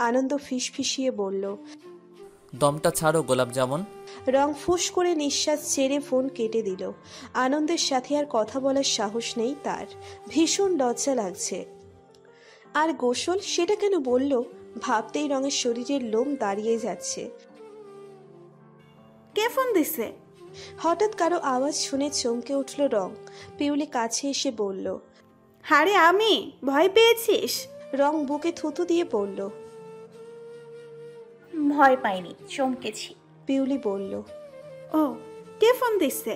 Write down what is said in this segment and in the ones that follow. आनंद फिसफिसिए बोल, दमटा छाड़ो गोलाप जामुन। रंग फुस करे निश्वास छेड़े फोन केटे दिल। आनंदेर साथे आर कथा बोलार साहस नेई तार, भीषण लज्जा लागछे। आर गोसल सेटा केन बोललो भाबतेई रंगेर शरीरेर लोम दाड़िये जाच्छे। के फोन दिछे? हठात् कारो आवाज शुने चमके उठलो रंग। पिउली काछे एसे बोललो, हारे आमी, भय पेयेछिस? रंग बुके थुथु दिये बोललो, भय पाइनी, चमकेछि। पिउली बोलल, ओ के फोन दिछे?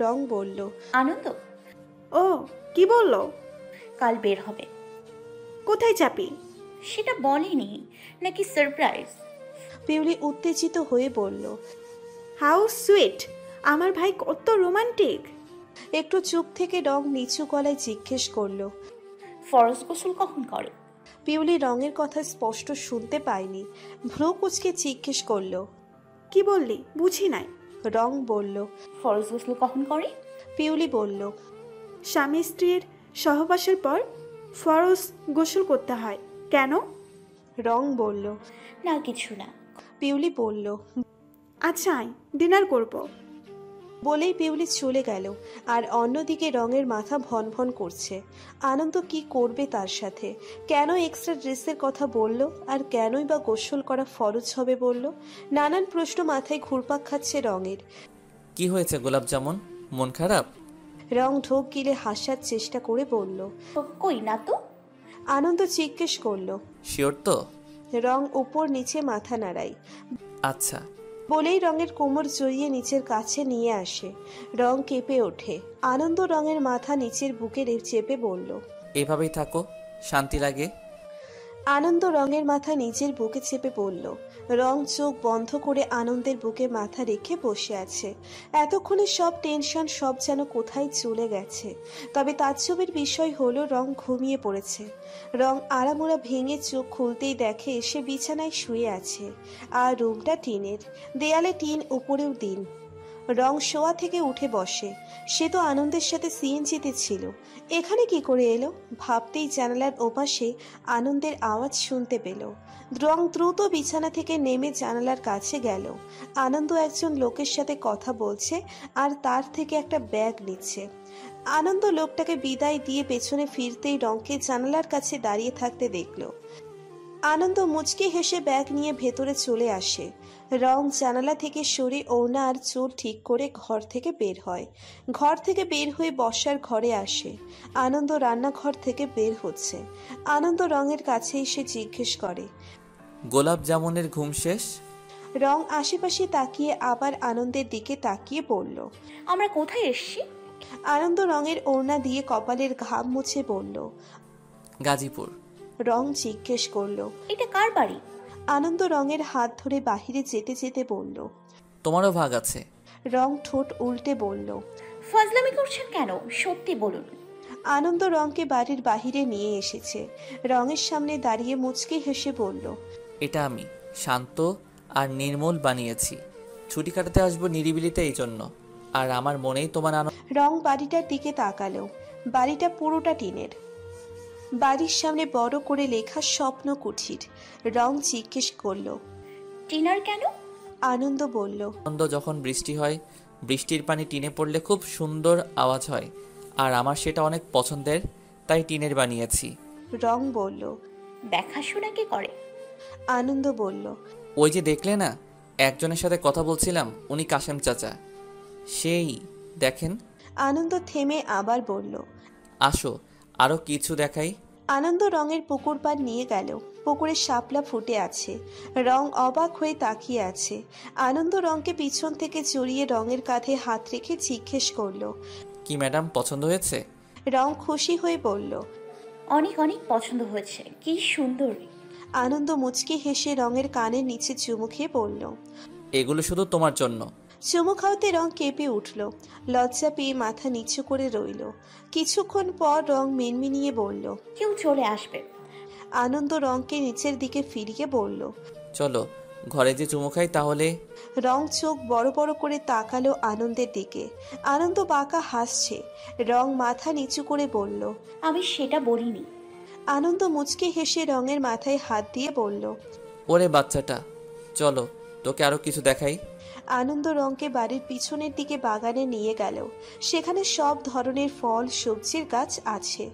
रंग बोलल, आनंद। ओ कि बोलल? काल बेर होबे। कोथाय जाबी सेटा बोलेনি নাকি সারপ্রাইজ? পিউলি উত্তেজিত হয়ে বলল, হাউ সুইট, আমার ভাই কত রোমান্টিক। একটু চুপ থেকে রং নিচু গলায় জিজ্ঞেস করল, ফরজ গোসল কখন করে? পিউলি রঙের কথা স্পষ্ট শুনতে পায়নি, ভ্রু কুচকে জিজ্ঞেস করল, কি বললি বুঝি নাই? রং বলল, ফরজ গোসল কখন করে? পিউলি বলল, স্বামী স্ত্রীর সহবাসের পর ফরজ গোসল করতে হয়। কেন? রং বলল, না কিছু না। পিউলি বলল, আচ্ছা আয় ডিনার করব। বলেই পিউলি চলে গেল। আর অন্যদিকে রঙের মাথা ভনভন করছে, আনন্দ কি করবে তার সাথে? কেন এক্সট্রা ড্রেসের কথা বলল? আর কেনই বা গোসল করা ফরজ হবে বলল? নানান প্রশ্ন মাথায় ঘুরপাক খাচ্ছে রঙের। কি হয়েছে গোলাপ জামুন, মন খারাপ? রং ঢোক গিলে হাসার চেষ্টা করে বলল, কই না তো। আনন্দ জিজ্ঞেস করল, শিওর তো? রং উপর নিচে মাথা নাড়াই। আচ্ছা বলেই রঙের কোমর জড়িয়ে নিচের কাছে নিয়ে আসে। রং কেঁপে ওঠে। আনন্দ রঙের মাথা নিচের বুকে চেপে বলল, এভাবেই থাকো, শান্তি লাগে। আনন্দ রঙের মাথা নিজের বুকে চেপে বলল। রং চোখ বন্ধ করে আনন্দের বুকে মাথা রেখে বসে আছে। এতক্ষণে সব টেনশন সব যেন কোথায় চলে গেছে। তবে তাজ্জবের বিষয় হলো রং ঘুমিয়ে পড়েছে। রং আড়ামোড়া ভেঙে চোখ খুলতেই দেখে সে বিছানায় শুয়ে আছে। আর রুমটা টিনের, দেয়ালে টিন, উপরেও দিন। রং শোয়া থেকে উঠে বসে। সে তো আনন্দের সাথে সিএনজিতে ছিল, এখানে কি করে এলো ভাবতেই জানালার ওপাশে আনন্দের আওয়াজ শুনতে পেল। রং দ্রুত বিছানা থেকে নেমে জানালার কাছে গেল। আনন্দ একজন লোকের সাথে কথা বলছে আর তার থেকে একটা ব্যাগ নিচ্ছে। আনন্দ লোকটাকে বিদায় দিয়ে পেছনে ফিরতেই রংকে জানালার কাছে দাঁড়িয়ে থাকতে দেখল। আনন্দ মুচকি হেসে ব্যাগ নিয়ে ভেতরে চলে আসে। রং জানালা থেকে সরে ওড়না আর চুল ঠিক করে ঘর থেকে বের হয়। ঘর থেকে বের হয়ে বসার ঘরে আসে। আনন্দ রান্নাঘর থেকে বের হচ্ছে। আনন্দ রঙের কাছে এসে জিজ্ঞেস করে, গোলাপ জামুনের ঘুম শেষ? রং আশেপাশে তাকিয়ে আবার আনন্দের দিকে তাকিয়ে বলল, আমরা কোথায় এসছি? আনন্দ রঙের ওড়না দিয়ে কপালের ঘাম মুছে বলল, গাজীপুর। রং জিজ্ঞেস করলো, এটা কার বাড়ি? আনন্দ রঙের হাত ধরে বাহিরে যেতে যেতে বলল, তোমারও ভাগ আছে। রং ঠোঁট উল্টে বলল, ফাজলামি করছেন কেন, সত্যি বলুন। আনন্দ রংকে বাড়ির বাহিরে নিয়ে এসেছে। রঙের সামনে দাঁড়িয়ে মুচকি হেসে বলল, এটা আমি শান্ত আর নির্মল বানিয়েছি, ছুটি কাটাতে আসবো নিরিবিলিতে এই জন্য, আর আমার মনেই তোমার আনন্দ। রং বাড়িটার দিকে তাকালো। বাড়িটা পুরোটা টিনের। বাড়ির সামনে বড় করে লেখা স্বপ্ন কুঠির। রং জিজ্ঞেস করল, টিনার কেন? আনন্দ বলল, যখন বৃষ্টি হয় বৃষ্টির পানি টিনে পড়লে খুব সুন্দর আওয়াজ হয়, আর আমার সেটা অনেক পছন্দের, তাই টিনের বানিয়েছি। রং বলল, দেখাশোনা কে করে? আনন্দ বলল, ওই যে দেখলে না একজনের সাথে কথা বলছিলাম, উনি কাশেম চাচা, সেই দেখেন। আনন্দ থেমে আবার বলল, আসো আরো কিছু দেখাই। আনন্দ রঙের পুকুর পাড় নিয়ে গেল। পুকুরে শাপলা ফুটে আছে। রং অবাক হয়ে তাকিয়ে আছে। আনন্দ রঙকে পিছন থেকে জড়িয়ে রঙের কাঁধে হাত রেখে জিজ্ঞেস করলো, কি ম্যাডাম পছন্দ হয়েছে? রং খুশি হয়ে বলল, অনেক অনেক পছন্দ হয়েছে, কি সুন্দর। আনন্দ মুচকি হেসে রঙের কানের নিচে চুমু খেয়ে বলল, এগুলো শুধু তোমার জন্য। চুমু খাওয়াতে রং কেঁপে উঠল। লজ্জা পেয়ে মাথা নিচু করে রইল। কিছুক্ষণ পর রং মেনমিনিয়ে বলল, কেউ চলে আসবে। আনন্দ রংকে নিচের দিকে ফিরিয়ে বলল, চলো ঘরে যে চুমু খাই তাহলে। রং চোখ বড় বড় করে তাকালো আনন্দের দিকে। আনন্দ বাঁকা হাসছে। রং মাথা নিচু করে বলল, আমি সেটা বলিনি। आनंद मुचके हेसे रंगेर माथाय हाथ दिए बोललो, ओरे बाच्चाटा चलो तोके आरो किछु देखाई। आनंद रंगके बाड़ीर पिछोनेर दिके बागाने निये गेलो। सेखाने सब धरनेर फल सब्जिर गाछ आछे।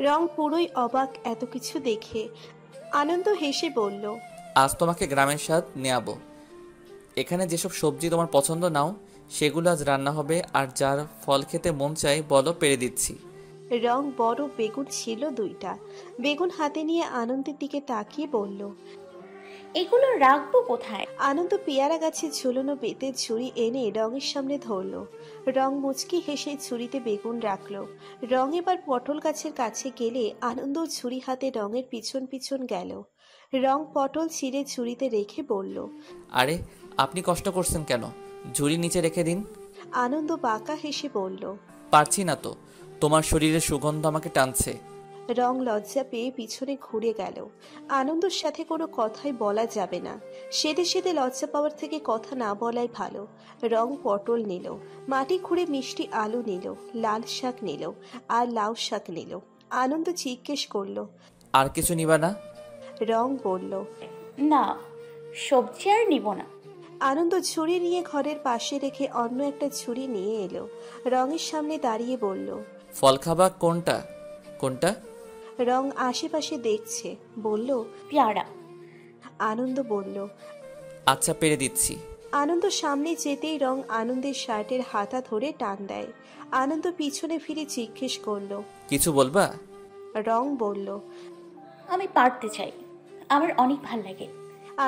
रंग पुरोई अबाक एतो किछु देखे। आनंद हेसे बोललो, आज तोमाके ग्रामेर स्वाद नेयाबो। एखाने जेसब सब्जी तोमार पछन्द नाओ सेगुलो आज रान्ना होबे आर जार फल खेते मन चाय बोलो पेरे दिच्छि। रंग बड़ बेगुन छिलो दुइटा। बेगुन हाते निये आनंदेर दिके ताकिये बोललो, एगुलो राखबो कोथाय? आनंद पेयारा गाছে ঝুলানো বেতের ছুরি এনে রঙের সামনে ধরলো। রং মুচকি হেসে ছুরিতে বেগুন রাখলো। রং এবার পটল গাছের কাছে গেলে আনন্দ ছুরি হাতে রঙের পিছন পিছন গেল। রং পটল ছিঁড়ে ছুরিতে রেখে বলল, আরে আপনি কষ্ট করছেন কেন? ঝুরি নিচে রেখে দিন। আনন্দ বাঁকা হেসে বলল, পারছি না তো, তোমার শরীরে সুগন্ধ আমাকে টানছে। রং লজ্জা পেয়ে পিছনে ঘুরে গেল। আনন্দর সাথে কোনো কথাই বলা যাবে না, সেদে সেদে লজ্জা পাওয়ার থেকে কথা না বলাই ভালো। রং পটল নিল, মাটি খুঁড়ে মিষ্টি আলু নিল, লাল শাক নিল আর লাউ শাক নিল। আনন্দ জিজ্ঞেস করলো, আর কিছু নিবা না? রং বলল, না সবজি আর নিব না। আনন্দ ছুরি নিয়ে ঘরের পাশে রেখে অন্য একটা ছুরি নিয়ে এলো। রঙের সামনে দাঁড়িয়ে বলল, ফল খাবা? কোনটা কোনটা? রং আশেপাশে দেখছে, বলল, পেয়ারা। আনন্দ বলল, আচ্ছা পেরে দিচ্ছি। আনন্দ সামনে যেতেই রং আনন্দের শার্টের হাতা ধরে টান দেয়। আনন্দ পিছনে ফিরে জিজ্ঞেস করল, কিছু বলবা? রং বলল, আমি পারতে চাই, আমার অনেক ভালো লাগে।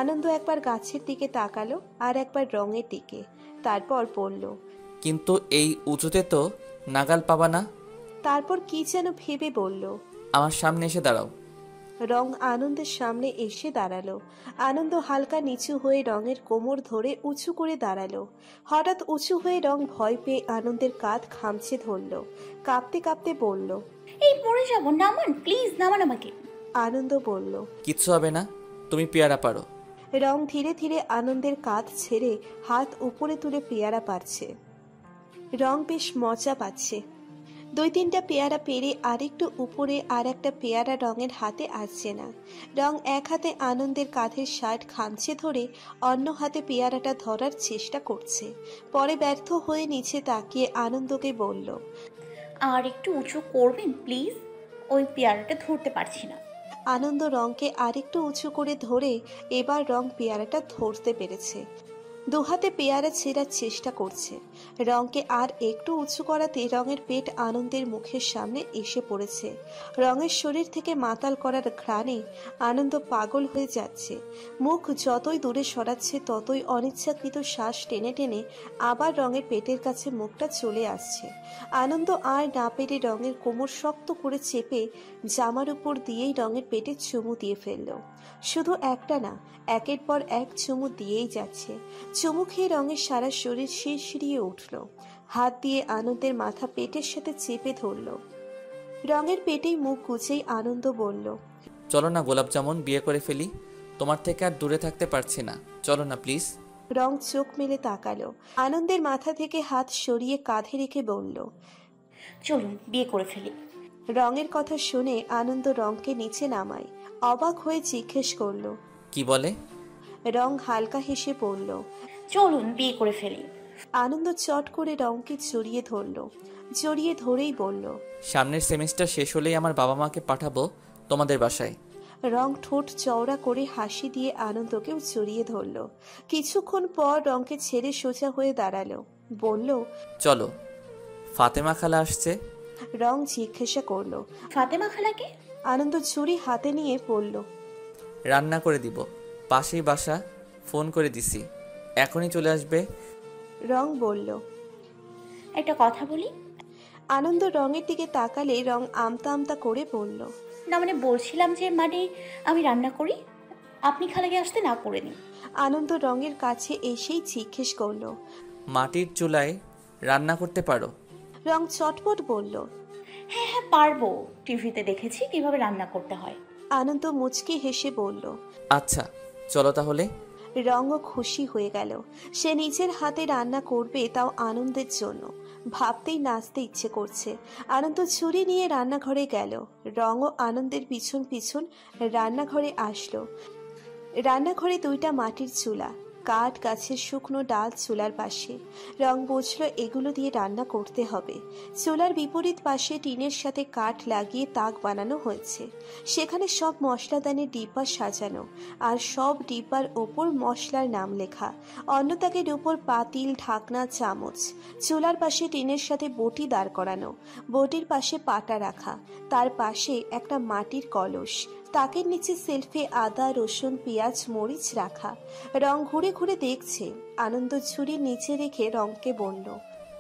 আনন্দ একবার গাছের দিকে তাকালো আর একবার রঙের দিকে, তারপর বলল, কিন্তু এই উঁচুতে তো নাগাল পাবা না। তারপর কি যেন ভেবে বলল, আমার সামনে এসে দাঁড়াও। রং আনন্দের সামনে এসে দাঁড়ালো। আনন্দ হালকা নিচু হয়ে রঙের কোমর ধরে উঁচু করে দাঁড়ালো। হঠাৎ উঁচু হয়ে রং ভয় পেয়ে আনন্দের কাঁধ খামচে ধরল। কাঁপতে কাঁপতে বলল, এই পড়ে যাব, নামান প্লিজ, নামান আমাকে। আনন্দ বলল, কিচ্ছু হবে না, তুমি পেয়ারা পারো। রং ধীরে ধীরে আনন্দের কাঁধ ছেড়ে হাত উপরে তুলে পেয়ারা পারছে। রং বেশ মজা পাচ্ছে। দুই তিনটা পেয়ারা পেরে আরেকটু উপরে আর একটা পেয়ারা রঙের হাতে আসছে না। রং এক হাতে আনন্দের কাঁধের শার্ট খামচে ধরে অন্য হাতে পেয়ারাটা ধরার চেষ্টা করছে, পরে ব্যর্থ হয়ে নিচে তাকিয়ে আনন্দকে বলল, আর একটু উঁচু করবেন প্লিজ, ওই পেয়ারাটা ধরতে পারছি না। আনন্দ রংকে আরেকটু উঁচু করে ধরে এবার রং পেয়ারাটা ধরতে পেরেছে। দুহাতে পেয়ারা ছেঁড়ার চেষ্টা করছে। রঙকে আর একটু উঁচু করাতে রঙের পেট আনন্দের মুখের সামনে এসে পড়েছে। রঙের শরীর থেকে মাতাল করার ঘ্রাণে আনন্দ পাগল হয়ে যাচ্ছে। মুখ যতই দূরে সরাচ্ছে ততই অনিচ্ছাকৃত শ্বাস টেনে টেনে আবার রঙের পেটের কাছে মুখটা চলে আসছে। আনন্দ আর না পেরে রঙের কোমর শক্ত করে চেপে জামার উপর দিয়েই রঙের পেটে চুমু দিয়ে ফেলল। শুধু একটা না, একের পর এক চুমু দিয়েই যাচ্ছে। চুমু খেয়ে রঙের সারা শরীর শিরশিরিয়ে উঠল। হাত দিয়ে আনন্দের মাথা পেটের সাথে চেপে ধরল। রঙের পেটেই মুখ গুজেই আনন্দ বলল, চলো না গোলাপ জামুন বিয়ে করে ফেলি, তোমার থেকে আর দূরে থাকতে পারছি না, চলো না প্লিজ। রং চোখ মেলে তাকালো। আনন্দের মাথা থেকে হাত সরিয়ে কাঁধে রেখে বলল, চলুন বিয়ে করে ফেলি। রঙের কথা শুনে আনন্দ রঙকে নিচে নামায়। অবাক হয়ে জিজ্ঞেস করল, কি বলে? রং হালকা হেসে পড়ল, চলুন বিয়ে করে ফেলি। আনন্দ চট করে রংকে জড়িয়ে ধরল। জড়িয়ে ধরেই বলল, সামনের সেমিস্টার শেষ হলেই আমার বাবা মাকে পাঠাবো তোমাদের বাসায়। রং ঠোঁট চওড়া করে হাসি দিয়ে আনন্দকেও জড়িয়ে ধরল। কিছুক্ষণ পর রংকে ছেড়ে সোজা হয়ে দাঁড়ালো, বলল, চলো ফাতেমা খালা আসছে। রং জিজ্ঞাসা করল, ফাতেমা খালাকে? আনন্দ ছুরি হাতে নিয়ে বলল, রান্না করে দিব, পাশেই বাসা, ফোন করে দিছি, এখনই চলে আসবে। রং বলল, একটা কথা বলি? আনন্দ রঙের দিকে তাকালে রং আমতা আমতা করে বলল, না মানে বলছিলাম যে মানে আমি রান্না করি, আপনি খালাকে আসতে না করে নিন। আনন্দ রঙের কাছে এসেই জিজ্ঞেস করল, মাটির চুলায় রান্না করতে পারো? রং চটপট বলল, হ্যাঁ হ্যাঁ পারবো, টিভিতে দেখেছি কিভাবে রান্না করতে হয়। আনন্দ মুচকি হেসে বলল, আচ্ছা চলো তাহলে। রঙও খুশি হয়ে গেল। সে নিজের হাতে রান্না করবে, তাও আনন্দের জন্য। ভাবতেই নাচতে ইচ্ছে করছে। আনন্দ ছুরি নিয়ে রান্নাঘরে গেল। রঙও আনন্দের পিছন পিছন রান্নাঘরে আসলো। রান্নাঘরে দুইটা মাটির চুলা, কাঠ গাছের শুকনো ডাল চুলার পাশে। রং বুঝলো এগুলো দিয়ে রান্না করতে হবে। চুলার বিপরীত পাশে টিনের সাথে কাঠ লাগিয়ে তাক বানানো হয়েছে। সেখানে সব মশলাদানির ডিব্বা সাজানো, আর সব ডিব্বার ওপর মশলার নাম লেখা। অন্য তাকের উপর পাতিল, ঢাকনা, চামচ। চুলার পাশে টিনের সাথে বটি দাঁড় করানো, বটির পাশে পাটা রাখা, তার পাশে একটা মাটির কলস। তাকের নিচে সেলফে আদা, রসুন, পেঁয়াজ, মরিচ রাখা। রং ঘুরে ঘুরে দেখছে। আনন্দ ঝুড়ি নিচে রেখে রংকে বলল,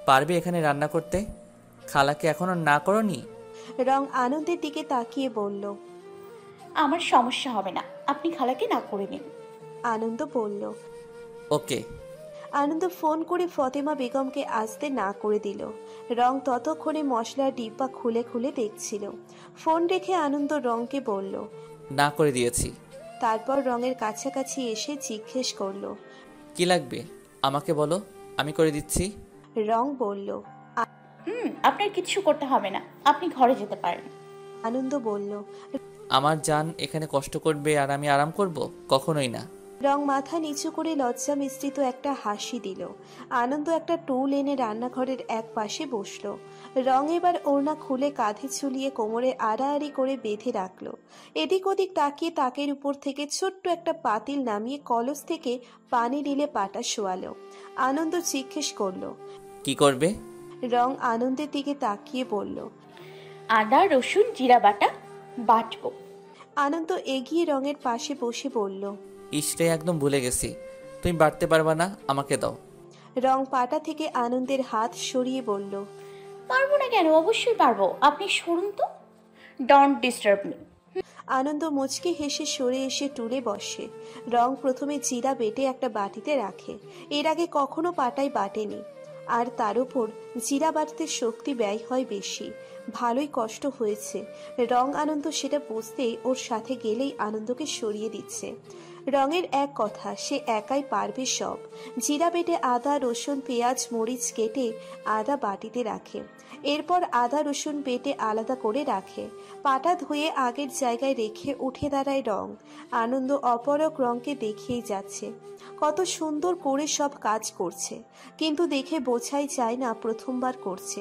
পারবে এখানে রান্না করতে? খালাকে এখনো না করনি? রং আনন্দের দিকে তাকিয়ে বলল, আমার সমস্যা হবে না, আপনি খালাকে না করে নিন। আনন্দ বলল, ওকে। আনন্দ ফোন করে ফতেমা বেগমকে আসতে না করে দিল। রং ততক্ষণে মশলার ডিব্বা খুলে খুলে দেখছিল। ফোন রেখে আনন্দ রংকে বলল, না করে দিয়েছি। তারপর রঙের কাছাকাছি এসে জিজ্ঞেস করল, কি লাগবে আমাকে বলো, আমি করে দিচ্ছি। রং বলল, আপনার কিছু করতে হবে না, আপনি ঘরে যেতে পারেন। আনন্দ বলল, আমার জান এখানে কষ্ট করবে আর আমি আরাম করব? কখনোই না। রং মাথা নিচু করে লজ্জা মিশ্রিত একটা হাসি দিল। আনন্দ একটা টুল এনে রান্নাঘরের এক পাশে বসল। রং এবার ওড়না খুলে কাঁধে ঝুলিয়ে কোমরে আড়াআড়ি করে বেঁধে রাখল। এদিক ওদিক তাকিয়ে তাকের উপর থেকে ছোট্ট একটা পাতিল নামিয়ে কলস থেকে পানি ঢেলে পাটা শোয়ালো। আনন্দ জিজ্ঞেস করল, কি করবে? রং আনন্দের দিকে তাকিয়ে বলল, আদা, রসুন, জিরা বাটা বাটবো। আনন্দ এগিয়ে রঙের পাশে বসে বলল, ইসরে একদম ভুলে গেছি, তুমি বাড়তে পারবা না, আমাকে দাও। রং পাটা থেকে আনন্দের হাত সরিয়ে বলল, পারবো না কেন, অবশ্যই পারবো, আপনি সরুন তো, ডোন্ট ডিস্টার্ব মি। আনন্দ মুচকে হেসে সরে এসে টুলে বসে। রং প্রথমে জিরা বেটে একটা বাটিতে রাখে। এর আগে কখনো পাটায় বাটেনি, আর তার উপর জিরা বাটতে শক্তি ব্যয় হয় বেশি। ভালোই কষ্ট হয়েছে। রং আনন্দ সেটা বুঝতেই ওর সাথে গেলেই আনন্দকে সরিয়ে দিচ্ছে। রঙের এক কথা, সে একাই পারবে সব। জিরা বেটে আদা, রসুন, পেঁয়াজ, মরিচ কেটে আদা বাটিতে রাখে। এরপর আদা রসুন বেটে আলাদা করে রাখে। পাটা ধুয়ে আগের জায়গায় রেখে উঠে দাঁড়ায় রং। আনন্দ অপরক রঙকে দেখিয়েই যাচ্ছে কত সুন্দর করে সব কাজ করছে, কিন্তু দেখে বোঝাই যায় না প্রথমবার করছে।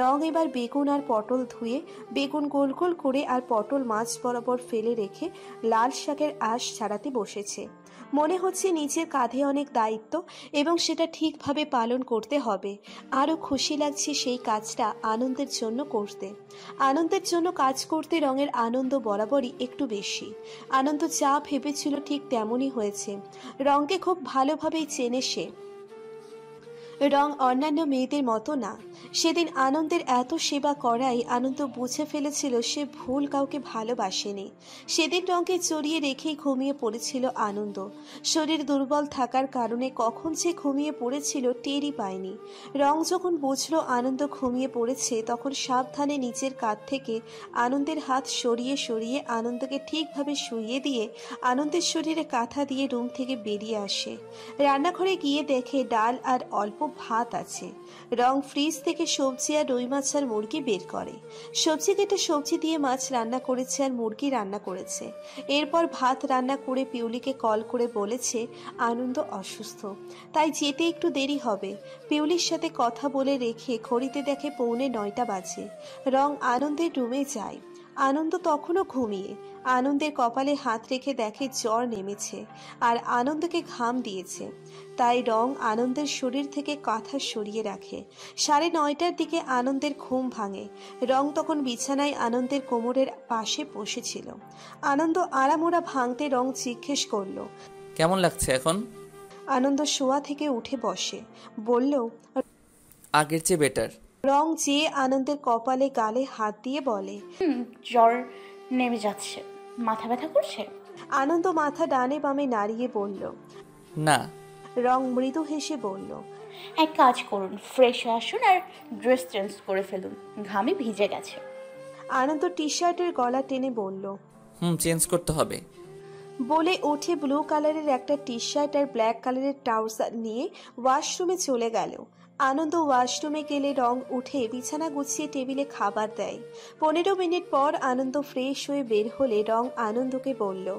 রং এবার বেগুন আর পটল ধুয়ে বেগুন গোল গোল করে আর পটল মাছ বরাবর ফেলে রেখে লাল শাকের আঁশ ছাড়াতে বসেছে। মনে হচ্ছে নিজের কাঁধে অনেক দায়িত্ব এবং সেটা ঠিকভাবে পালন করতে হবে। আরও খুশি লাগছে সেই কাজটা আনন্দের জন্য করতে। আনন্দের জন্য কাজ করতে রঙের আনন্দ বরাবরই একটু বেশি। আনন্দ যা ভেবেছিল ঠিক তেমনই হয়েছে। রঙকে খুব ভালোভাবেই চেনে সে। রং অন্যান্য মেয়েদের মতো না। সেদিন আনন্দের এত সেবা করাই আনন্দ বুঝে ফেলেছিল সে ভুল কাউকে ভালোবাসেনি। সেদিন রঙকে চড়িয়ে রেখেই ঘুমিয়ে পড়েছিল আনন্দ। শরীর দুর্বল থাকার কারণে কখন যে ঘুমিয়ে পড়েছিল টেরই পায়নি। রং যখন বুঝল আনন্দ ঘুমিয়ে পড়েছে, তখন সাবধানে নিজের কাঁধ থেকে আনন্দের হাত সরিয়ে সরিয়ে আনন্দকে ঠিকভাবে শুইয়ে দিয়ে আনন্দের শরীরে কাঁথা দিয়ে রুম থেকে বেরিয়ে আসে। রান্নাঘরে গিয়ে দেখে ডাল আর অল্প ভাত আছে। রং ফ্রিজ থেকে সবজি আর রুই মাছ আর মুরগি বের করে। সবজি কেটে সবজি দিয়ে মাছ রান্না করেছে আর মুরগি রান্না করেছে। এরপর ভাত রান্না করে পিউলিকে কল করে বলেছে আনন্দ অসুস্থ, তাই যেতে একটু দেরি হবে। পিউলির সাথে কথা বলে রেখে ঘড়িতে দেখে 8:45 বাজে। রং আনন্দের রুমে যায়। আনন্দ তখনও ঘুমিয়ে। আনন্দের কপালে হাত রেখে দেখে জ্বর নেমেছে আর আনন্দকে ঘাম দিয়েছে। তাই রং আনন্দের শরীর থেকে কাঁথা সরিয়ে রাখে। 9:30 দিকে আনন্দের ঘুম ভাঙে। রং তখন বিছানায় আনন্দের কোমরের পাশে বসেছিল। আনন্দ আড়ামোড়া ভাঙতে রং জিজ্ঞেস করল, কেমন লাগছে এখন? আনন্দ শোয়া থেকে উঠে বসে বলল, আগের চেয়ে বেটার। রং যে আনন্দের কপালে গালে হাত দিয়ে বলে, জ্বর নেমে যাচ্ছে, মাথা ব্যথা করছে? আনন্দ মাথা ডানে বামে নাড়িয়ে বলল, না। রং মৃদু হেসে বলল, এক কাজ করুন, ফ্রেশ হয়ে আসুন আর ড্রেস চেঞ্জ করে ফেলুন, ঘামে ভিজে গেছে। আনন্দ টি শার্টের গলা টেনে বলল, চেঞ্জ করতে হবে। বলে উঠে ব্লু কালারের একটা টি শার্ট আর ব্ল্যাক কালারের ট্রাউজার নিয়ে ওয়াশরুমে চলে গেল। आनंद वाशरूमे गेले रंग उठे बिछाना गुछिए टेबिले खाबार देय। 15 मिनट पर आनंद फ्रेश हुए बेर होले रंग आनंदके बोललो,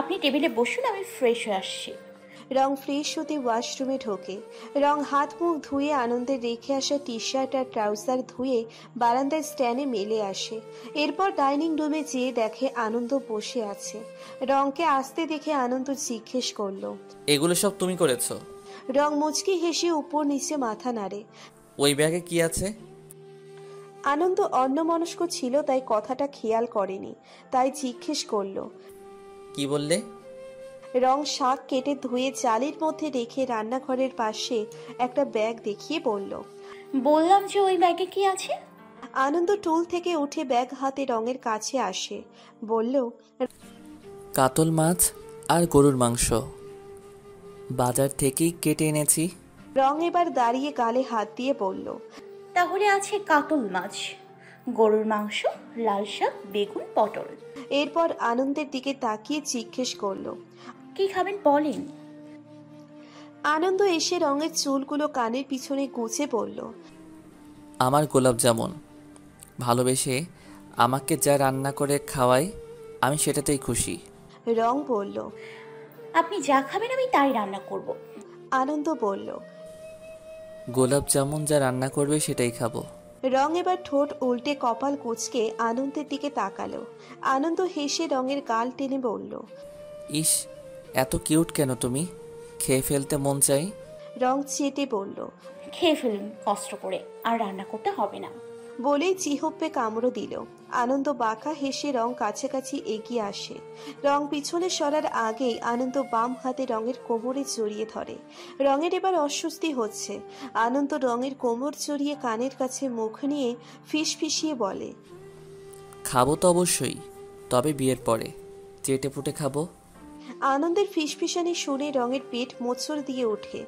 আপনি টেবিলে বসুন, আমি ফ্রেশ হয়ে আসছি। রং ফ্রেশ হতে ওয়াশরুমে ঢোকে। রং হাত মুখ ধুয়ে আনন্দের রেখে আসা টি শার্ট আর ট্রাউজার ধুয়ে বারান্দার স্ট্যান্ডে মেলে আসে। এরপর ডাইনিং রুমে যেয়ে দেখে আনন্দ বসে আছে। রংকে আসতে দেখে আনন্দ জিজ্ঞেস করলো, এগুলো সব তুমি করেছো? রং মুচকি হেসে উপর নিচে মাথা নাড়ে। ওই ব্যাগে কি আছে? আনন্দ অন্যমনস্ক ছিল তাই কথাটা খেয়াল করেনি, তাই জিজ্ঞেস করলো, কি বললে? রং শাক কেটে ধুয়ে চালের মধ্যে রেখে রান্নাঘরের পাশে একটা ব্যাগ দেখিয়ে বলল, বললাম যে ওই ব্যাগে কি আছে। আনন্দ টুল থেকে উঠে ব্যাগ হাতে রঙের কাছে আসে, বলল, কাতল মাছ আর গরুর মাংস বাজার থেকে কেটে এনেছি। রং এবার দাঁড়িয়ে গালে হাত দিয়ে বলল, তাহলে আছে কাতল মাছ, গরুর মাংস, লাল শাক, বেগুন, পটল। এরপর আনন্দের দিকে তাকিয়ে জিজ্ঞেস করলো, কি খাবেন বলেন? আনন্দ এসে রঙের চুলগুলো কানের পিছনে গুছে বলল, আমার গোলাপ জামুন ভালোবেসে আমাকে যা রান্না করে খাওয়াই আমি সেটাতেই খুশি। রং বলল, আপনি যা খাবেন আমি তাই রান্না করব। আনন্দ বলল, গোলাপ জামুন যা রান্না করবে সেটাই খাবো। রং এবার ঠোঁট উল্টে কপাল কুঁচকে আনন্দের দিকে তাকালো। আনন্দ হেসে রঙের গাল টেনে বলল, ইস, এত কিউট কেন তুমি? খেয়ে ফেলতে মন চাই। রং চেটে বলল, খেয়ে ফেলুন কষ্ট করে, আর রান্না করতে হবে না, বলেই জিহ্বে কামড় দিল। আনন্দ বাঁকা হেসে রং কাছাকাছি এগিয়ে আসে। রং পিছনে সরার আগেই আনন্দ বাম হাতে রঙের কোমরে জড়িয়ে ধরে। রঙের এবার অস্বস্তি হচ্ছে। আনন্দ রঙের কোমর জড়িয়ে কানের কাছে মুখ নিয়ে ফিসফিসিয়ে বলে, খাবো তো অবশ্যই, তবে বিয়ের পরে চেটে পুটে খাবো। আনন্দের ফিসফিসানি শুনে রঙের পেট মোচড় দিয়ে ওঠে।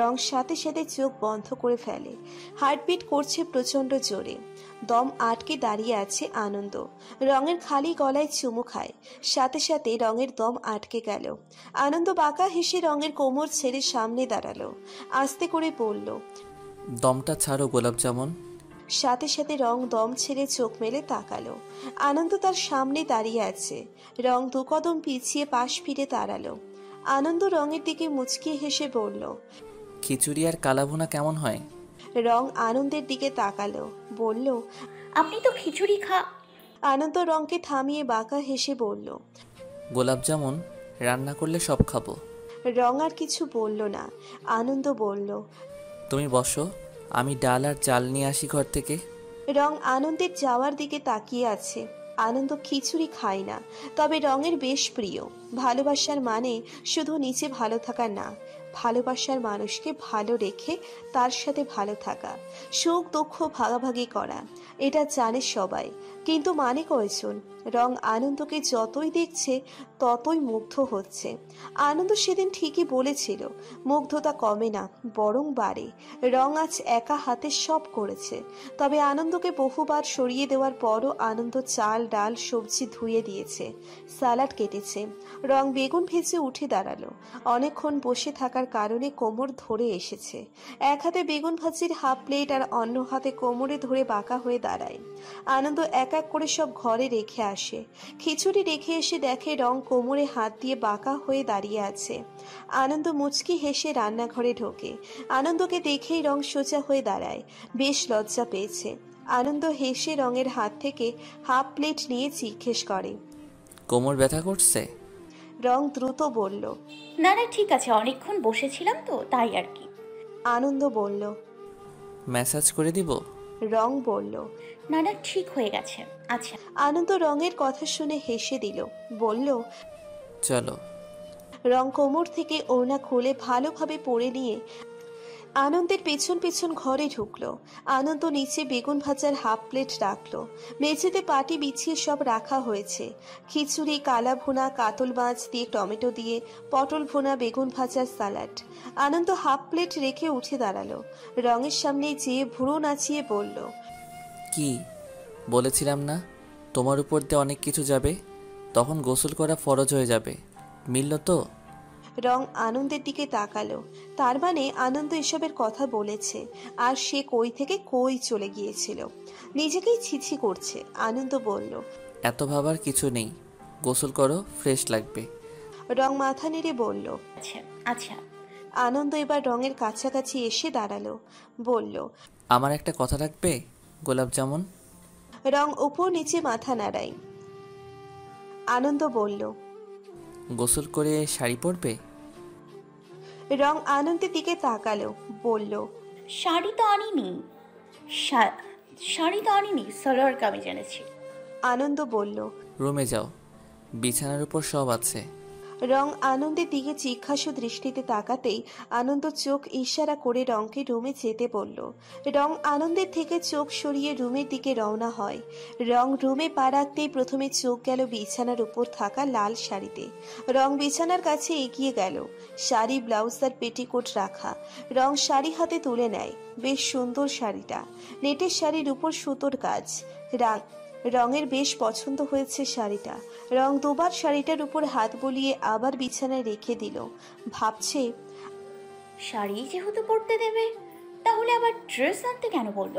রং সাথে সাথে চোখ বন্ধ করে ফেলে। হার্টবিট করছে প্রচণ্ড জোরে, দম আটকে দাঁড়িয়ে আছে আনন্দ। রঙের খালি গলায় চুমু খায়, সাথে সাথে রঙের দম আটকে গেল। আনন্দ বাঁকা হেসে রঙের কোমর ছেড়ে সামনে দাঁড়ালো, আস্তে করে বলল, দমটা ছাড়ো গোলাপ জামুন। সাথে সাথে রং দম ছেড়ে চোখ মেলে তাকালো। আনন্দ তার সামনে দাঁড়িয়ে আছে। রং দু কদম পিছিয়ে পাশ ফিরে দাঁড়ালো। আনন্দ রঙের দিকে মুচকি হেসে বলল, খিচুড়ি আর কালাভুনা কেমন হয়? রং আনন্দের দিকে তাকালো, বলল, আপনি তো খিচুড়ি খা। আনন্দ রংকে থামিয়ে বাঁকা হেসে বলল, গোলাপ জামুন রান্না করলে সব খাবো। রং আর কিছু বলল না। আনন্দ বলল, তুমি বসো, আমি ডাল আর চাল নিয়ে আসি ঘর থেকে। রং আনন্দের যাওয়ার দিকে তাকিয়ে আছে। আনন্দ খিচুড়ি খায় না, তবে রঙের বেশ প্রিয়। ভালোবাসার মানে শুধু নিচে ভালো থাকা না, ভালোবাসার মানুষকে ভালো রেখে তার সাথে ভালো থাকা, সুখ দুঃখ ভাগাভাগি করা, এটা জানে সবাই, কিন্তু মানে কয়জন? রং আনন্দকে যতই দেখছে ততই মুগ্ধ হচ্ছে। আনন্দ সেদিন ঠিকই বলেছিল, মুগ্ধতা কমে না বরং বাড়ে। রং আজ একা হাতে সব করেছে, তবে আনন্দকে বহুবার সরিয়ে দেওয়ার পরও আনন্দ চাল ডাল সবজি ধুয়ে দিয়েছে, স্যালাড কেটেছে। রং বেগুন ভেজে উঠে দাঁড়ালো। অনেকক্ষণ বসে থাকার কারণে কোমর ধরে এসেছে। এক হাতে বেগুন ভাজির হাফ প্লেট আর অন্য হাতে কোমরে ধরে বাঁকা হয়ে দাঁড়ায়। আনন্দ এক এক করে সব ঘরে রেখে আসে। খিচুড়ি রেখে এসে দেখে রং কোমরে হাত দিয়ে বাঁকা হয়ে দাঁড়িয়ে আছে। আনন্দ মুচকি হেসে রান্নাঘরে ঢোকে। আনন্দকে দেখেই রং সোজা হয়ে দাঁড়ায়, বেশ লজ্জা পেয়েছে। আনন্দ হেসে রঙের হাত থেকে হাফ প্লেট নিয়ে জিজ্ঞেস করে, কোমর ব্যথা করছে? রং দ্রুত বলল, না না ঠিক আছে, অনেকক্ষণ বসেছিলাম তো তাই আর কি। আনন্দ বলল, ম্যাসাজ করে দিব? রং বলল, না না ঠিক হয়ে গেছে। আচ্ছা। আনন্দ রঙের কথা শুনে হেসে দিল, বলল, চলো। রং কোমর থেকে ওড়না খুলে ভালোভাবে পরে নিয়ে আনন্দের পেছন পেছন ঘরে ঢুকলো। আনন্দ নিচে বেগুন ভাজার হাফ প্লেট রাখলো। মেঝেতে পাটি বিছিয়ে সব রাখা হয়েছে। খিচুড়ি, কালা ভুনা, কাতল মাছ দিয়ে টমেটো দিয়ে পটল ভুনা, বেগুন ভাজার স্যালাড। আনন্দ হাফ প্লেট রেখে উঠে দাঁড়ালো। রঙের সামনে যেয়ে ভুরু নাচিয়ে বলল, কি বলেছিলাম না তোমার উপর দিয়ে অনেক কিছু যাবে, তখন গোসল করা ফরজ হয়ে যাবে, মিলল তো? रंग आनंदेर दिके ताकालो। तार माने आनंद एसबेर कथा बोलेछे आर से कोई थेके कोई चले गियेछिलो। निजेकेई छिछि करछे। आनंद बोललो, एत भाबार किछु नेई, गोसल करो, फ्रेश लागबे। रंग माथा नेड़े बोललो, अच्छा अच्छा। आनंद एबार रंगेर काछाकाछि एसे दाঁড়ালো। बोललो, आमार एकटा कथा राखबे, गोलाप जामुन। रंग ऊपर नीचे माथा नाड़ाई। आनंद बोललो, गोसल करे शाड़ी पड़बे। रंग आनंदेर दिके ताकालो। बोललो, शाड़ी तो आनिनी, शाड़ी तो आनिनी, सालोयार कामिज এনেছি। आनंद बोललो, रूमे जाओ, बिछानार ऊपर सब आछे। रंग आनंदेर दिके जिज्ञासु दृष्टिते ताकातेई आनंद चोख इशारा करे रंगके रूमे जेते बोललो। रंग आनंदेर थेके चोख सरिये रूमेर दिके रওনা হয়। रंग रूमे पा राखतेই प्रथमे चोख গেল বিছানার উপর থাকা লাল শাড়িতে। রং বিছানার কাছে এগিয়ে গেল। শাড়ি, ব্লাউজ আর পেটিকোট রাখা। রং শাড়ি হাতে তুলে নেয়। বেশ সুন্দর শাড়িটা। নেটের শাড়ির উপর সুতোর কাজ। রঙের বেশ পছন্দ হয়েছে শাড়িটা। রং দুবার শাড়িটার উপর হাত বুলিয়ে আবার বিছানায় রেখে দিল। ভাবছে, শাড়ি যেহেতু পরতে দেবে তাহলে আবার ড্রেস আনতে কেন বলল।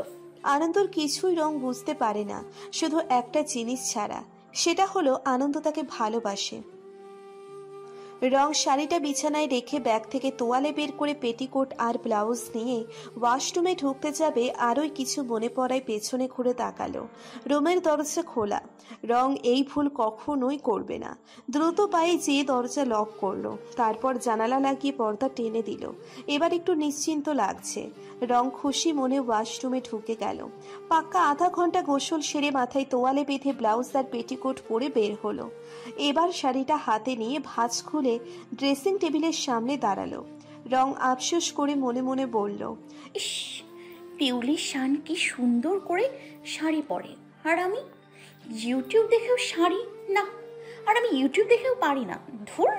আনন্দর কিছুই রং বুঝতে পারে না, শুধু একটা জিনিস ছাড়া, সেটা হলো আনন্দ তাকে ভালোবাসে। রং শাড়িটা বিছানায় রেখে ব্যাগ থেকে তোয়ালে বের করে পেটিকোট আর ব্লাউজ নিয়ে ওয়াশরুমে ঢুকতে যাবে আরই কিছু মনে পড়ায় পেছনে ঘুরে তাকালো। রুমের দরজা খোলা। রং এই ভুল কখনোই করবে না। দ্রুত পায়ে যেয়ে দরজা লক করলো, তারপর জানালা লাগিয়ে পর্দা টেনে দিল। এবার একটু নিশ্চিন্ত লাগছে। রং খুশি মনে ওয়াশরুমে ঢুকে গেল। পাক্কা আধা ঘন্টা গোসল সেরে মাথায় তোয়ালে বেঁধে ব্লাউজ আর পেটিকোট পরে বের হলো। এবার শাড়িটা হাতে নিয়ে ভাঁজ খুলে ড্রেসিং টেবিলের সামনে দাঁড়ালো। রং আফসোস করে মনে মনে বলল, ইস, পিউলি শান কি সুন্দর করে শাড়ি পরে, আর আমি ইউটিউব দেখেও শাড়ি না, আর আমি ইউটিউব দেখেও পারি না, ধুর।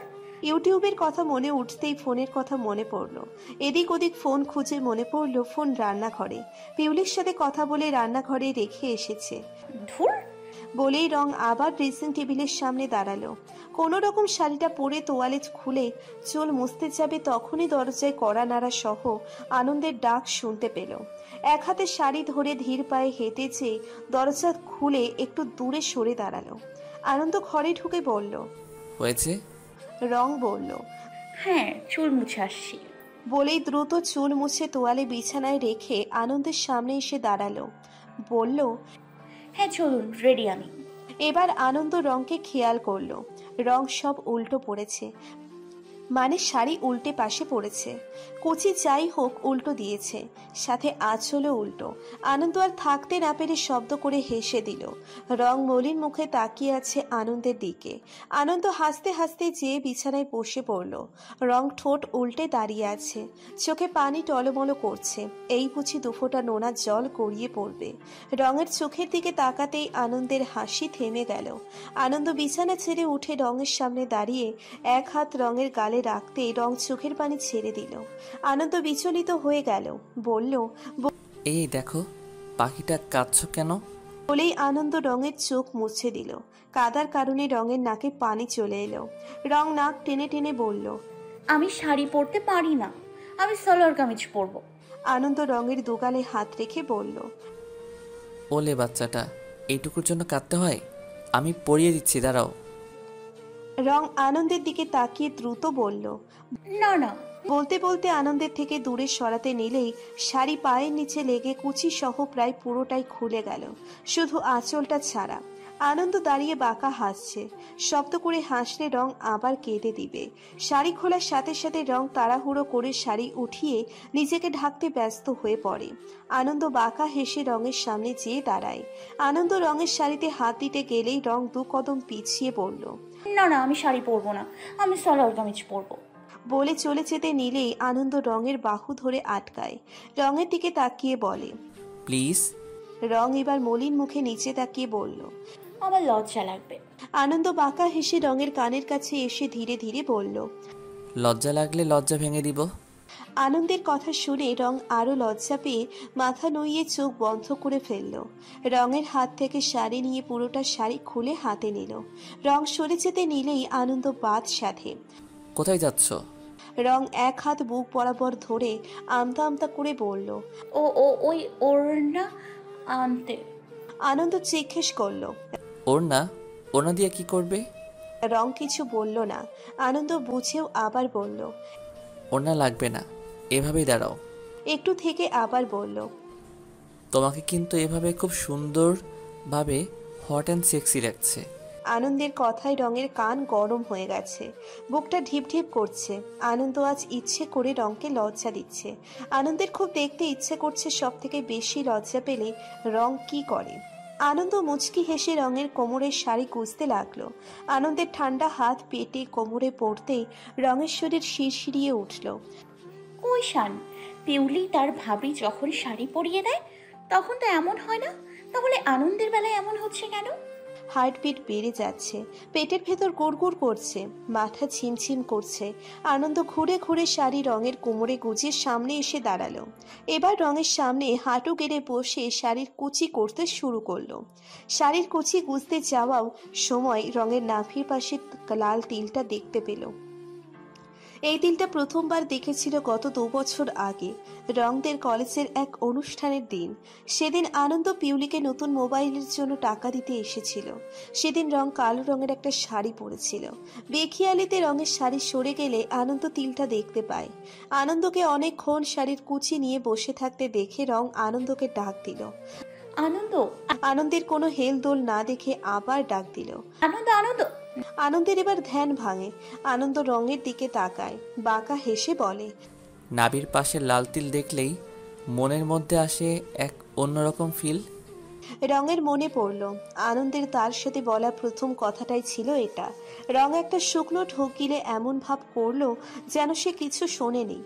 ইউটিউবের কথা মনে উঠতেই ফোনের কথা মনে পড়লো। এদিক ওদিক ফোন খুঁজে মনে পড়লো ফোন রান্নাঘরে, পিউলির সাথে কথা বলে রান্নাঘরে রেখে এসেছে। ধুর বলেই রং আবার ড্রেসিং টেবিলের সামনে দাঁড়ালো। কোনো রকম শাড়িটা পরে তোয়ালে খুলে চুল মুছতে যাবে তখনই দরজায় কড়া নাড়া সহ আনন্দের ডাক শুনতে পেল। এক হাতে শাড়ি ধরে ধীর পায়ে হেঁটে যেয়ে দরজা খুলে একটু দূরে সরে দাঁড়ালো। আনন্দ ঘরে ঢুকে বলল, হয়েছে? রং বলল, হ্যাঁ, চুল মুছে আসছি। বলেই দ্রুত চুল মুছে তোয়ালে বিছানায় রেখে আনন্দের সামনে এসে দাঁড়ালো। বলল, হ্যাঁ চলুন, রেডি আমি। এবার আনন্দ রংকে খেয়াল করলো। রং সব উল্টো পড়েছে, মানে শাড়ি উল্টে পাশে পড়েছে, কুচি যাই হোক উল্টো দিয়েছে, সাথে আঁচলও উল্টো। আনন্দ আর থাকতে না পেরে শব্দ করে হেসে দিল। রং মলিন মুখে তাকিয়ে আছে আনন্দের দিকে। আনন্দ হাসতে হাসতে যেয়ে বিছানায় বসে পড়ল। রং ঠোঁট উল্টে দাঁড়িয়ে আছে, চোখে পানি টলমলো করছে, এই বুঝি দুফোঁটা নোনা জল গড়িয়ে পড়বে। রঙের চোখের দিকে তাকাতেই আনন্দের হাসি থেমে গেল। আনন্দ বিছানা ছেড়ে উঠে রঙের সামনে দাঁড়িয়ে এক হাত রঙের গালে রাখতে রং চোখের পানি ছেড়ে দিল। আনন্দ বিচলিত হয়ে গেল। বলল, এই দেখো পাখিটা কাঁদছো কেন? বলেই আনন্দ রঙের চোখ মুছে দিল। কাদার কারণে রঙের নাকে পানি চলে এলো। রং নাক টেনে টেনে বলল, আমি শাড়ি পরতে পারি না, আমি সালোয়ার কামিজ পরব। আনন্দ রঙের দোকানে হাত রেখে বলল, ওলে বাচ্চাটা, এইটুকুর জন্য কাঁদতে হয়? আমি পরিয়ে দিচ্ছি, দাঁড়াও। রং আনন্দের দিকে তাকিয়ে দ্রুত বলল, না না। বলতে বলতে আনন্দের থেকে দূরে সরাতে নিলেই শাড়ি পায়ের নিচে লেগে কুচি সহ প্রায় পুরোটাই খুলে গেল, শুধু আঁচলটা ছাড়া। আনন্দ দাঁড়িয়ে বাঁকা হাসছে। শব্দ করে হাসলে রং আবার কেঁদে দিবে। শাড়ি খোলার সাথে সাথে রং তাড়াহুড়ো করে শাড়ি উঠিয়ে নিজেকে ঢাকতে ব্যস্ত হয়ে পড়ে। আনন্দ বাঁকা হেসে রঙের সামনে যেয়ে দাঁড়ায়। আনন্দ রঙের শাড়িতে হাত দিতে গেলেই রং দু কদম পিছিয়ে বলল, না না, আমি শাড়ি পরবো না, আমি সালোয়ার কামিজ পরবো। বলে চলে যেতে নিলেই আনন্দ রঙের বাহু ধরে আটকায়। রঙের দিকে তাকিয়ে বলে, প্লিজ। রং এবার মলিন মুখে নিচে তাকিয়ে বলল, আমার লজ্জা লাগবে। আনন্দ বাঁকা হেসে রঙের কানের কাছে এসে ধীরে ধীরে বলল, লজ্জা লাগলে লজ্জা ভেঙে দিব। আনন্দের কথা শুনে রং আরো লজ্জা পেয়ে মাথা নুইয়ে চোখ বন্ধ করে ফেলল। রঙের হাত থেকে শাড়ি নিয়ে পুরোটা শাড়ি খুলে হাতে নিল। রং সরে যেতে নিলেই আনন্দ বাদ সাথে। কোথায় যাচ্ছ? রং এক হাত বুক বরাবর ধরে আমতা আমতা করে বলল, ও ও ওই ওড়না আনতে। আনন্দ জিজ্ঞেস করল, ওড়না? ওড়না দিয়ে কি করবে? রং কিছু বলল না। আনন্দ বুঝেও আবার বলল, ওড়না লাগবে না, এভাবেই দাঁড়াও। একটু থেকে আবার বলল, তোমাকে কিন্তু এভাবে খুব সুন্দর ভাবে হট অ্যান্ড সেক্সি লাগছে। আনন্দের কথায় রঙের কান গরম হয়ে গেছে, বুকটা ঢিপঢিপ করছে। আনন্দ আজ ইচ্ছে করে রঙকে লজ্জা দিচ্ছে। আনন্দের খুব দেখতে ইচ্ছে করছে, সব থেকে বেশি লজ্জা পেলে রং কি করে। আনন্দ মুচকি হেসে রঙের কোমরের শাড়ি গুঁজতে লাগলো। আনন্দের ঠান্ডা হাত পেটে কোমরে পড়তেই রঙের শরীর শিরশিরিয়ে উঠল। ওই শান পিউলি তার ভাবি যখন শাড়ি পরিয়ে দেয় তখন তো এমন হয় না, তাহলে আনন্দের বেলায় এমন হচ্ছে কেন? হার্টবিট বেড়ে যাচ্ছে, পেটের ভেতর গুড়গুড় করছে, মাথা ঝিমঝিম করছে। আনন্দ ঘুরে ঘুরে শাড়ি রঙের কোমরে গুঁজে সামনে এসে দাঁড়ালো। এবার রঙের সামনে হাঁটু গেড়ে বসে শাড়ির কুচি করতে শুরু করলো। শাড়ির কুচি গুঁজতে যাওয়াও সময় রঙের নাভির পাশে লাল তিলটা দেখতে পেল। এই দিনটা প্রথমবার দেখেছিল গত 2 বছর আগে, রংদের কলেজের এক অনুষ্ঠানের দিন। সেদিন আনন্দ পিউলিকে নতুন মোবাইলের জন্য টাকা দিতে এসেছিল। সেদিন রং কালো রঙের একটা শাড়ি পরেছিল। বেখিয়ালিতে রঙের শাড়ি সরে গেলে আনন্দ তিলটা দেখতে পায়। আনন্দকে অনেকক্ষণ শাড়ির কুচি নিয়ে বসে থাকতে দেখে রং আনন্দকে ডাক দিল, আনন্দ। আনন্দের কোনো হেলদোল না দেখে আবার ডাক দিল, আনন্দ আনন্দ। আনন্দের এবার ধ্যান ভাঙে। আনন্দ রঙের দিকে তাকায়, বাঁকা হেসে বলে, নাভির পাশে লাল তিল দেখলেই মনের মধ্যে আসে এক অন্যরকম ফিল। রঙের মনে পড়ল আনন্দের তার সাথে বলা প্রথম কথাটাই ছিল এটা। রং একটা শুকনো ঢোকিলে এমন ভাব করলো যেন সে কিছু শোনেনি।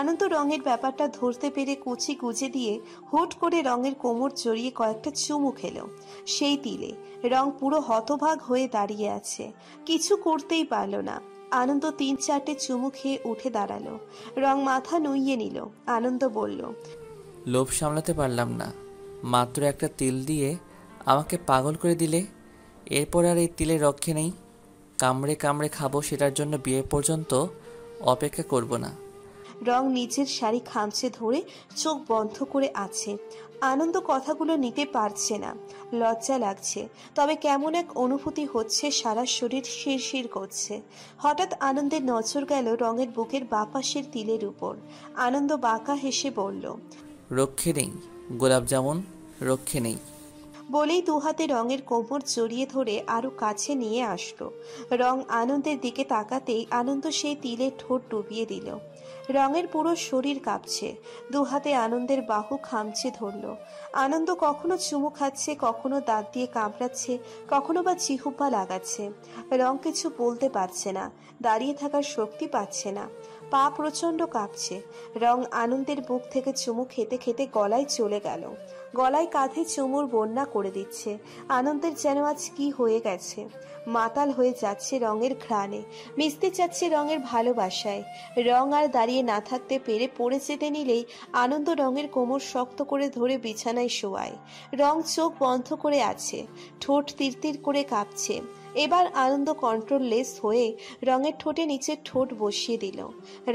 আনন্দ রঙের ব্যাপারটা ধরতে পেরে কুচি গুঁজে দিয়ে হুট করে রঙের কোমর জড়িয়ে কয়েকটা চুমু খেলো সেই তিলে। রং পুরো হতভাগ হয়ে দাঁড়িয়ে আছে, কিছু করতেই পারল না। আনন্দ 3-4টে চুমু খেয়ে উঠে দাঁড়ালো। রং মাথা নুইয়ে নিল। আনন্দ বলল, লোভ সামলাতে পারলাম না, মাত্র একটা তিল দিয়ে আমাকে পাগল করে দিলে। এরপর আর এই তিলের রক্ষে নেই। কামড়ে কামড়ে খাবো, সেটার জন্য বিয়ে পর্যন্ত অপেক্ষা করব না। রং নিচের শাড়ি খামচে ধরে চোখ বন্ধ করে আছে। আনন্দ কথাগুলো নিতে পারছে না, লজ্জা লাগছে, তবে কেমন এক অনুভূতি হচ্ছে, সারা শরীর শিরশির করছে। হঠাৎ আনন্দের নজর গেল রঙের বুকের বাপাশের তিলের উপর। আনন্দ বাঁকা হেসে বলল, রক্ষে নেই গোলাপ জামুন, রক্ষে নেই। বলেই 2 হাতে রঙের কোমর জড়িয়ে ধরে আরো কাছে নিয়ে আসলো। রং আনন্দের দিকে তাকাতেই আনন্দ সেই তিলে ঠোঁট ডুবিয়ে দিল। রঙের পুরো শরীর কাঁপছে, 2 হাতে আনন্দের বাহু খামচে ধরলো। আনন্দ কখনো চুমু খাচ্ছে, কখনো দাঁত দিয়ে কামড়াচ্ছে, কখনো বা জিহ্বা লাগাচ্ছে। রং কিছু বলতে পারছে না, দাঁড়িয়ে থাকার শক্তি পাচ্ছে না, পা প্রচণ্ড কাঁপছে। রং আনন্দের বুক থেকে চুমু খেতে খেতে গলায় চলে গেল, গলায় কাঁধে চুমুর বন্যা করে দিচ্ছে। আনন্দের যেন আজ কি হয়ে গেছে, মাতাল হয়ে যাচ্ছে রঙের ঘ্রাণে, মিশতে চাচ্ছে রঙের ভালোবাসায়। রং আর দাঁড়িয়ে না থাকতে পেরে পড়ে যেতে নিলেই আনন্দ রঙের কোমর শক্ত করে ধরে বিছানায় শোয়ায়। রং চোখ বন্ধ করে আছে, ঠোঁট তিরতির করে কাঁপছে। এবার আনন্দ কন্ট্রোললেস হয়ে রঙের ঠোঁটে নিচে ঠোঁট বসিয়ে দিল।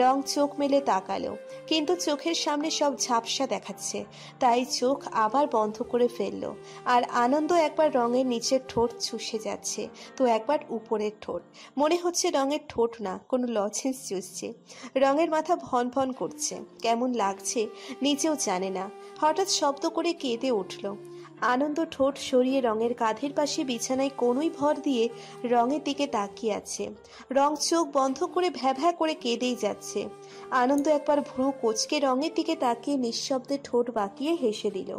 রং চোখ মেলে তাকালো, কিন্তু চোখের সামনে সব ঝাপসা দেখাচ্ছে, তাই চোখ আবার বন্ধ করে ফেললো। আর আনন্দ একবার রঙের নিচের ঠোঁট চুষে যাচ্ছে, তো একবার উপরের ঠোঁট। মনে হচ্ছে রঙের ঠোঁট না, কোনো লজেন্স চুষছে। রঙের মাথা ভন ভন করছে, কেমন লাগছে নিজেও জানে না। হঠাৎ শব্দ করে কেঁদে উঠল। আনন্দ ঠোঁট সরিয়ে রঙের কাঁধের পাশে বিছানায় কোনোই ভর দিয়ে রঙের দিকে তাকিয়ে আছে। রং চোখ বন্ধ করে ভ্যা ভ্যা করে কেঁদেই যাচ্ছে। আনন্দ একবার ভ্রু কোচকে রঙের দিকে তাকিয়ে নিঃশব্দে ঠোঁট বাঁকিয়ে হেসে দিল।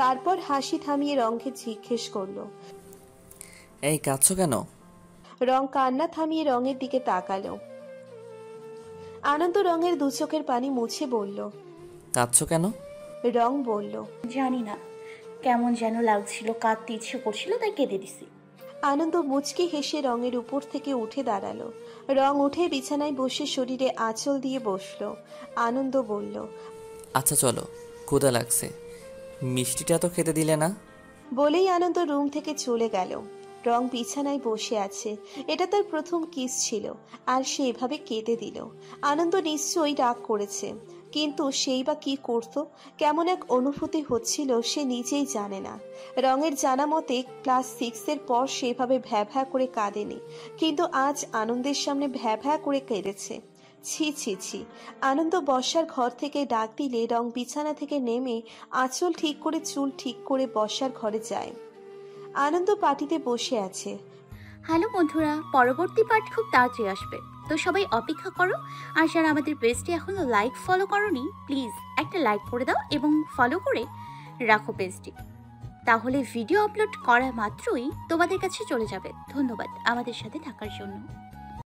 তারপর হাসি থামিয়ে রঙকে জিজ্ঞেস করলো, এই কাঁদছো কেন? রং কান্না থামিয়ে রঙের দিকে তাকালো। আনন্দ রঙের দু চোখের পানি মুছে বলল, কাঁদছো কেন? রং বলল, জানি না, কেমন যেন লাগছিল, কাঁদতে ইচ্ছে করছিল, তাই কেঁদে দিছি। আনন্দ মুচকি হেসে রঙের উপর থেকে উঠে দাঁড়ালো। রং উঠে বিছানায় বসে শরীরে আঁচল দিয়ে বসলো। আনন্দ বলল, আচ্ছা চলো, ক্ষুধা লাগছে, মিষ্টিটা তো খেতে দিলে না। বলেই আনন্দ রুম থেকে চলে গেল। রং বিছানায় বসে আছে, এটা তার প্রথম কিস ছিল, আর সে এভাবে কেঁদে দিল। আনন্দ নিশ্চয়ই রাগ করেছে, কিন্তু সেই বা কী করত, কেমন এক অনুভূতি হচ্ছিল সে নিজেই জানে না। রঙের জানা মতে ক্লাস 6 এর পর সেভাবে ভ্যাভ্যা করে কাঁদেনি, কিন্তু আজ আনন্দের সামনে ভ্যাভ্যা করে কেঁদেছে। ছি ছি ছি। আনন্দ বসার ঘর থেকে ডাক দিলে রং বিছানা থেকে নেমে আঁচল ঠিক করে চুল ঠিক করে বসার ঘরে যায়। আনন্দ পার্টিতে বসে আছে। হ্যালো বন্ধুরা, পরবর্তী পার্ট খুব তাড়াতাড়ি আসবে, তো সবাই অপেক্ষা করো। আর যারা আমাদের পেজটি এখনও লাইক ফলো করোনি, প্লিজ একটা লাইক করে দাও এবং ফলো করে রাখো পেজটি, তাহলে ভিডিও আপলোড করা মাত্রই তোমাদের কাছে চলে যাবে। ধন্যবাদ আমাদের সাথে থাকার জন্য।